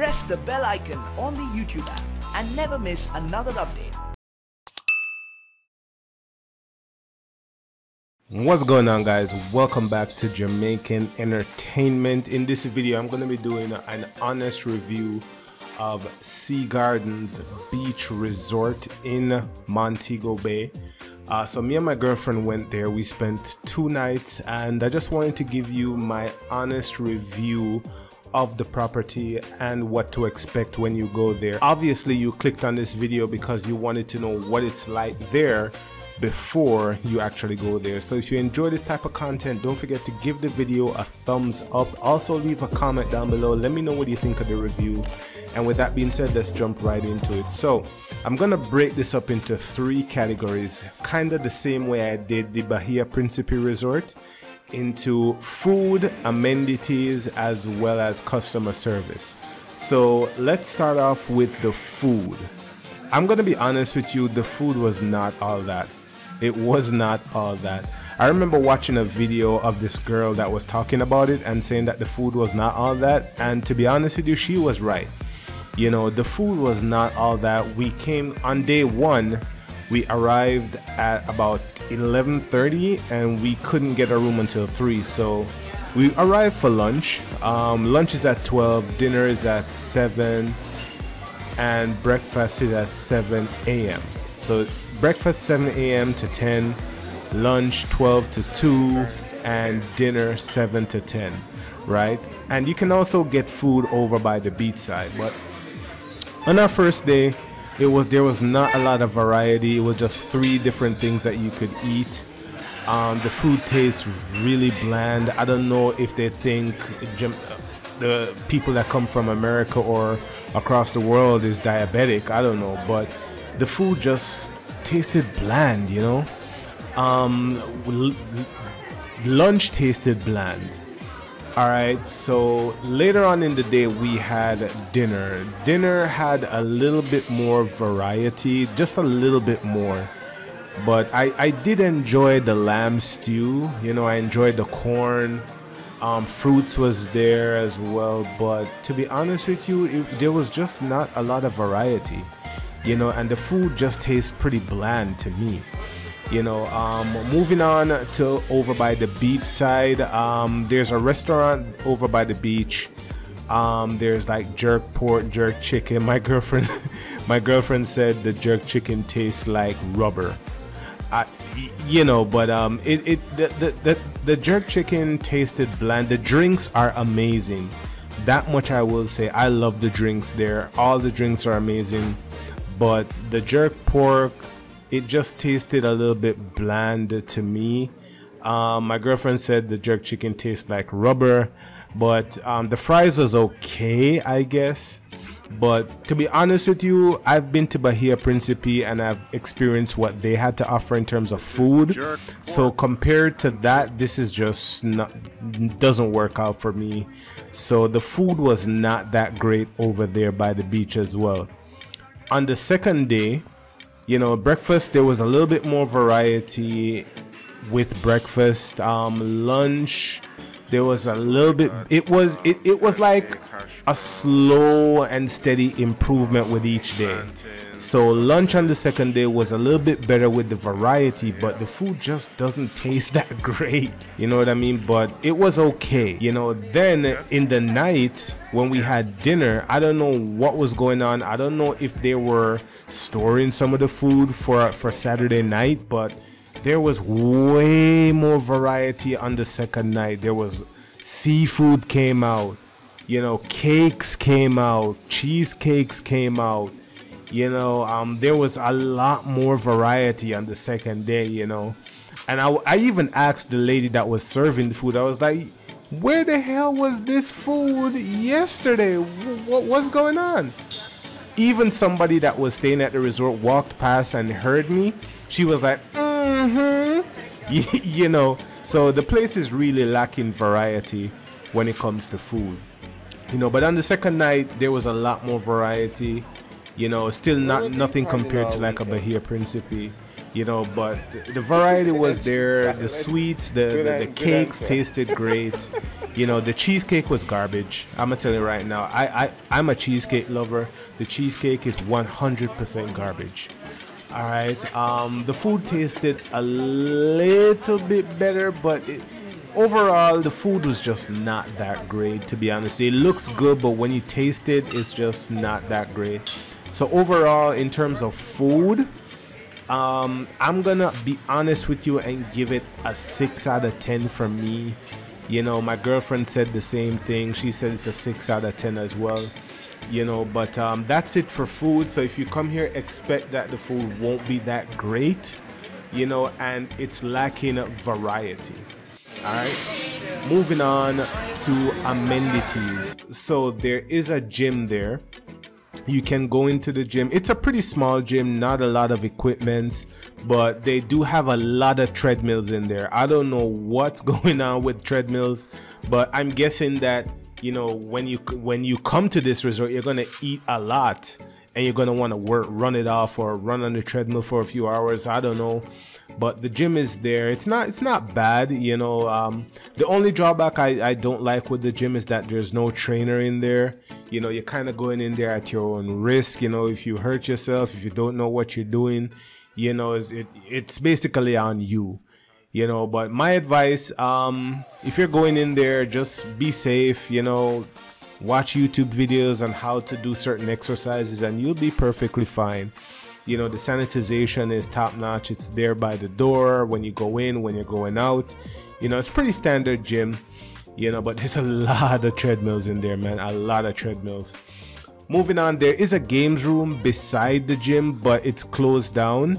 press the bell icon on the YouTube app and never miss another update. What's going on, guys? Welcome back to Jamaican Entertainment. In this video, I'm going to be doing an honest review of SeaGarden Beach Resort in Montego Bay. So me and my girlfriend went there. We spent 2 nights, and I just wanted to give you my honest review of the property and what to expect when you go there. Obviously, you clicked on this video because you wanted to know what it's like there before you actually go there. So if you enjoy this type of content, don't forget to give the video a thumbs up. Also leave a comment down below. Let me know what you think of the review. And with that being said, let's jump right into it. So I'm gonna break this up into 3 categories, kind of the same way I did the Bahia Principe Resort, into food, amenities, as well as customer service. So let's start off with the food. I'm gonna be honest with you, the food was not all that. It was not all that. I remember watching a video of this girl that was talking about it and saying that the food was not all that, and to be honest with you, she was right. You know, the food was not all that. We came on day 1, we arrived at about 11:30 and we couldn't get a room until 3, so we arrived for lunch. Lunch is at 12, dinner is at 7, and breakfast is at 7 a.m. So breakfast 7 a.m. to 10, lunch 12 to 2, and dinner 7 to 10, right? And you can also get food over by the beach side. But on our first day, there was not a lot of variety. It was just 3 different things that you could eat. The food tastes really bland. I don't know if they think the people that come from America or across the world is diabetic. I don't know, but the food just tasted bland, you know. Lunch tasted bland. All right, so later on in the day we had dinner. Dinner had a little bit more variety, just a little bit more. But I did enjoy the lamb stew. You know, I enjoyed the corn. Fruits was there as well. But to be honest with you, there was just not a lot of variety. You know, and the food just tastes pretty bland to me. You know, moving on to over by the beach side, there's a restaurant over by the beach. There's like jerk pork, jerk chicken. My girlfriend said the jerk chicken tastes like rubber. You know, but the jerk chicken tasted bland. The drinks are amazing. That much I will say. I love the drinks there. All the drinks are amazing, but the jerk pork, it just tasted a little bit bland to me. My girlfriend said the jerk chicken tastes like rubber, but the fries was okay, I guess. But to be honest with you, I've been to Bahia Principe and I've experienced what they had to offer in terms of food. So compared to that, this is just not, doesn't work out for me. So the food was not that great over there by the beach as well. On the second day, you know, breakfast, there was a little bit more variety with breakfast. Lunch, there was a little bit, it was like a slow and steady improvement with each day. So lunch on the second day was a little bit better with the variety, but the food just doesn't taste that great. You know what I mean? But it was okay. You know, then in the night when we had dinner, I don't know what was going on. I don't know if they were storing some of the food for Saturday night, but there was way more variety on the second night. There was seafood came out, you know, cakes came out, cheesecakes came out, you know. There was a lot more variety on the second day, you know. And I even asked the lady that was serving the food. I was like, where the hell was this food yesterday? What's going on? Even somebody that was staying at the resort walked past and heard me. She was like, you know. So the place is really lacking variety when it comes to food, you know. But on the second night there was a lot more variety, you know. Still nothing compared to like a Bahia Principe, you know, but the variety was there. The sweets, the cakes tasted great. You know, the cheesecake was garbage. I'm gonna tell you right now, I'm a cheesecake lover. The cheesecake is 100% garbage. All right, the food tasted a little bit better, but overall the food was just not that great, to be honest. It looks good, but when you taste it, it's just not that great. So overall, in terms of food, I'm gonna be honest with you and give it a 6 out of 10 from me. You know, my girlfriend said the same thing. She said it's a 6 out of 10 as well. You know, but that's it for food. So if you come here, expect that the food won't be that great, you know, and it's lacking variety. All right, moving on to amenities. So there is a gym there. You can go into the gym. It's a pretty small gym, not a lot of equipment, but they do have a lot of treadmills in there. I don't know what's going on with treadmills, but I'm guessing that, you know, when you come to this resort, you're gonna eat a lot and you're gonna want to run it off or run on the treadmill for a few hours. I don't know, but the gym is there. It's not bad, you know. The only drawback I don't like with the gym is that there's no trainer in there. You know, you're kind of going in there at your own risk. You know, if you hurt yourself, if you don't know what you're doing, you know, it's basically on you. You know, but my advice, if you're going in there, just be safe, you know, watch YouTube videos on how to do certain exercises and you'll be perfectly fine. You know, the sanitization is top notch. It's there by the door when you go in, when you're going out. You know, it's pretty standard gym, you know, but there's a lot of treadmills in there, man, a lot of treadmills. Moving on, there is a games room beside the gym, but it's closed down.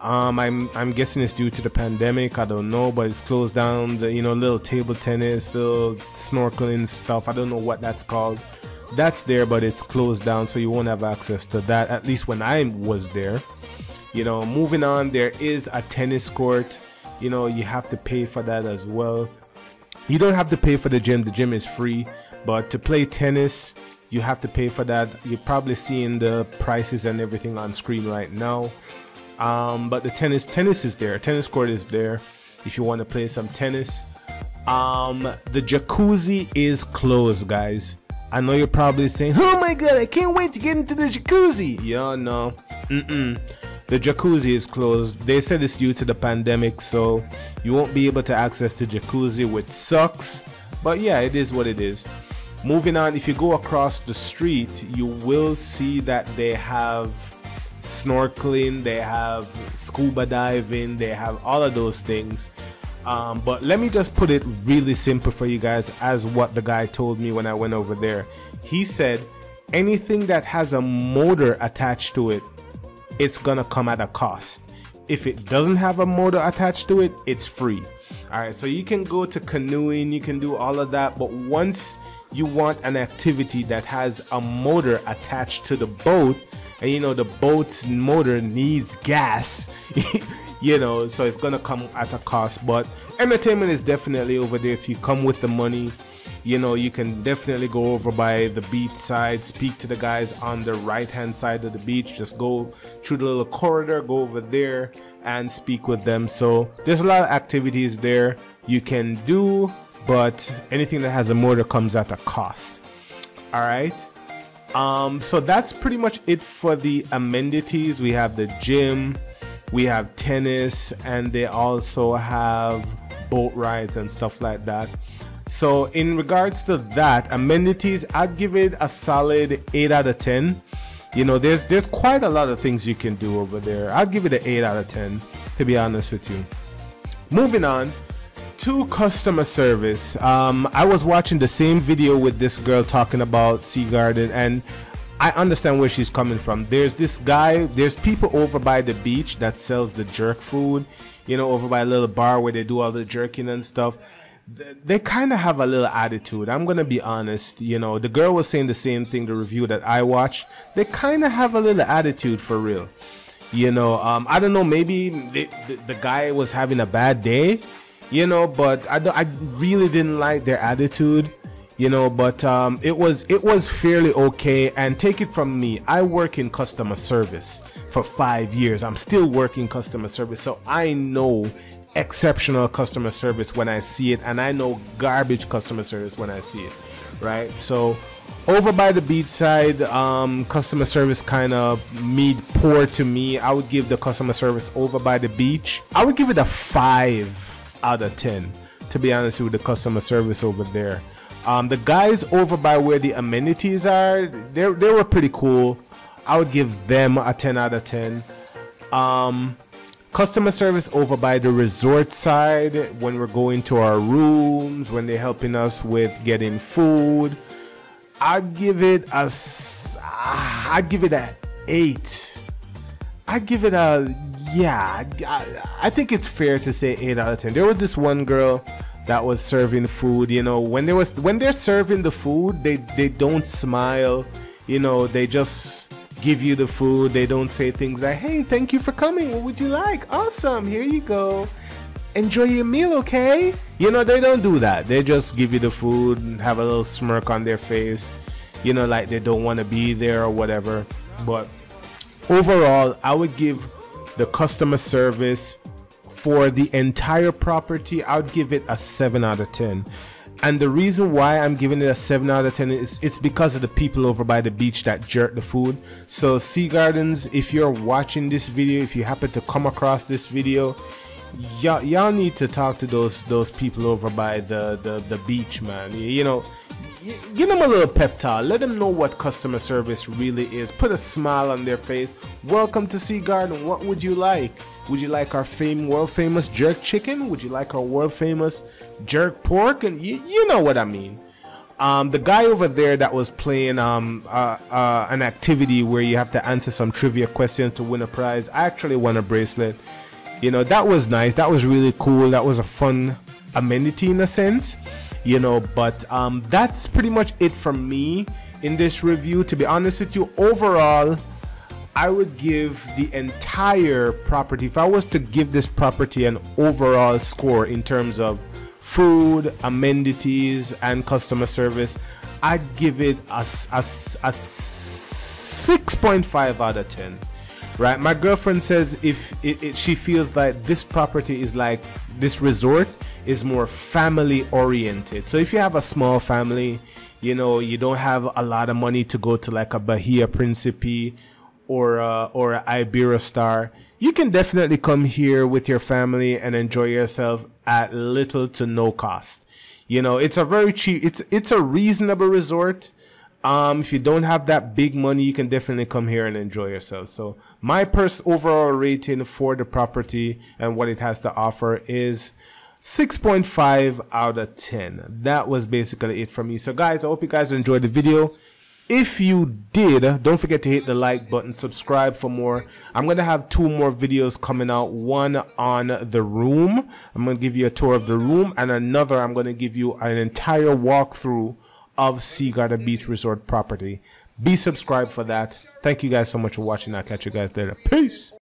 I'm guessing it's due to the pandemic. I don't know, but it's closed down. You know, little table tennis, little snorkeling stuff. I don't know what that's called. That's there, but it's closed down, so you won't have access to that, at least when I was there. You know, moving on, there is a tennis court. You know, you have to pay for that as well. You don't have to pay for the gym. The gym is free, but to play tennis, you have to pay for that. You're probably seeing the prices and everything on screen right now. But the tennis is there. Tennis court is there if you want to play some tennis. The jacuzzi is closed, guys. I know you're probably saying, oh my god, I can't wait to get into the jacuzzi. Yeah, no. The jacuzzi is closed. They said it's due to the pandemic, so you won't be able to access the jacuzzi, which sucks, but yeah, it is what it is. Moving on, if you go across the street, you will see that they have snorkeling, they have scuba diving, they have all of those things. But let me just put it really simple for you guys, as what the guy told me when I went over there. He said anything that has a motor attached to it, it's gonna come at a cost. If it doesn't have a motor attached to it, it's free. All right, so you can go to canoeing, you can do all of that, but once you want an activity that has a motor attached to the boat, and you know the boat's motor needs gas, you know, so it's gonna come at a cost. But entertainment is definitely over there. If you come with the money, you know, you can definitely go over by the beach side, speak to the guys on the right hand side of the beach, just go through the little corridor, go over there and speak with them. So there's a lot of activities there you can do, but anything that has a motor comes at a cost. All right, so that's pretty much it for the amenities. We have the gym, we have tennis, and they also have boat rides and stuff like that. So in regards to that, amenities, I'd give it a solid 8 out of 10. You know, there's quite a lot of things you can do over there. I'd give it an 8 out of 10, to be honest with you. Moving on to customer service. I was watching the same video with this girl talking about SeaGarden, and I understand where she's coming from. There's this guy, there's people over by the beach that sells the jerk food, you know, over by a little bar where they do all the jerking and stuff. They kind of have a little attitude, I'm gonna be honest. You know, the girl was saying the same thing, the review that I watched. They kind of have a little attitude, for real. You know, I don't know, maybe the guy was having a bad day, you know, but I really didn't like their attitude, you know. But it was fairly okay, and take it from me, I work in customer service for 5 years. I'm still working customer service, so I know exceptional customer service when I see it, and I know garbage customer service when I see it, right? So over by the beach side, customer service kind of mid poor to me. I would give the customer service over by the beach, I would give it a 5 out of 10, to be honest with the customer service over there. The guys over by where the amenities are, they were pretty cool. I would give them a 10 out of 10. Customer service over by the resort side, when we're going to our rooms, when they're helping us with getting food, I'd give it a, I'd give it an 8. I'd give it a, yeah, I think it's fair to say 8 out of 10. There was this one girl that was serving food, you know, when they're serving the food, they don't smile, you know, they just give you the food. They don't say things like, hey, thank you for coming, what would you like? Awesome, here you go, enjoy your meal, okay? You know, they don't do that. They just give you the food and have a little smirk on their face, you know, like they don't want to be there or whatever. But overall, I would give the customer service for the entire property, I would give it a 7 out of 10. And the reason why I'm giving it a 7 out of 10 is it's because of the people over by the beach that jerk the food. So SeaGardens, if you're watching this video, if you happen to come across this video, y'all need to talk to those people over by the beach, man. You know, give them a little pep talk. Let them know what customer service really is. Put a smile on their face. Welcome to SeaGarden. What would you like? Would you like our world famous jerk chicken? Would you like our world famous jerk pork? And you know what I mean. The guy over there that was playing an activity where you have to answer some trivia questions to win a prize, I actually won a bracelet. You know, that was nice. That was really cool. That was a fun amenity in a sense, you know. But that's pretty much it from me in this review. To be honest with you, overall, I would give the entire property, if I was to give this property an overall score in terms of food, amenities, and customer service, I'd give it a 6.5 out of 10. Right, my girlfriend says if she feels like this property is like, this resort is more family oriented. So if you have a small family, you know, you don't have a lot of money to go to like a Bahia Principe or a Iberostar, you can definitely come here with your family and enjoy yourself at little to no cost. You know, it's a very cheap, it's a reasonable resort. If you don't have that big money, you can definitely come here and enjoy yourself. So my overall rating for the property and what it has to offer is 6.5 out of 10. That was basically it for me. So guys, I hope you guys enjoyed the video. If you did, don't forget to hit the like button, subscribe for more. I'm going to have 2 more videos coming out, one on the room. I'm going to give you a tour of the room, and another, I'm going to give you an entire walkthrough of SeaGarden Beach Resort property. Be subscribed for that. Thank you guys so much for watching. I'll catch you guys later. Peace.